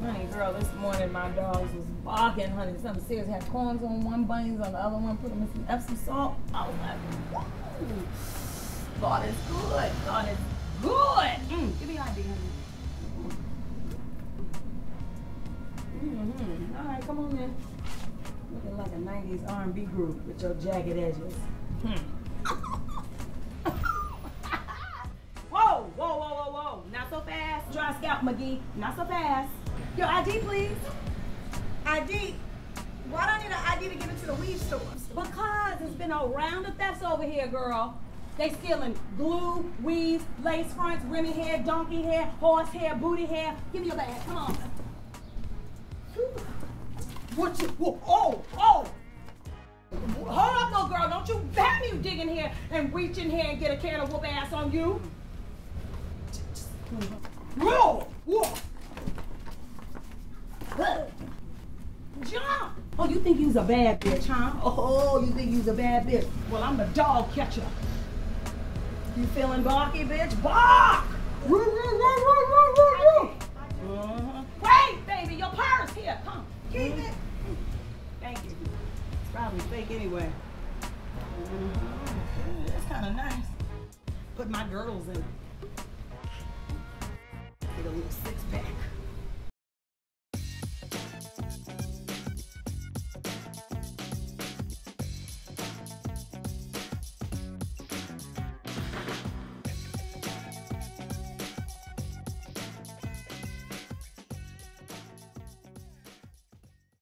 Honey, girl, this morning my dogs was barking, honey. Something serious. Had corns on one, bunnies on the other one. Put them in some Epsom salt. I was like, whoa. God is good. God is good. Give me your ID, honey. All right, come on in. Looking like a 90s R&B group with your jagged edges. Whoa. Not so fast. Dry scalp, McGee. Not so fast. Your ID, please. ID? Why do I need an ID to give it to the weed store? Because there's been a round of thefts over here, girl. They stealing glue, weaves, lace fronts, Remi hair, donkey hair, horse hair, booty hair. Give me your bag. Come on. What you? Oh! Hold up, little girl. Don't you have you dig in here and reach in here and get a can of whoop ass on you. Whoa! Jump! Oh, you think you's a bad bitch, huh? Oh, you think you's a bad bitch. Well, I'm the dog catcher. You feeling barky, bitch? Bark! Wait, baby, your purse here. Come, keep it. Thank you. It's probably fake anyway. That's kind of nice. Put my girdles in it.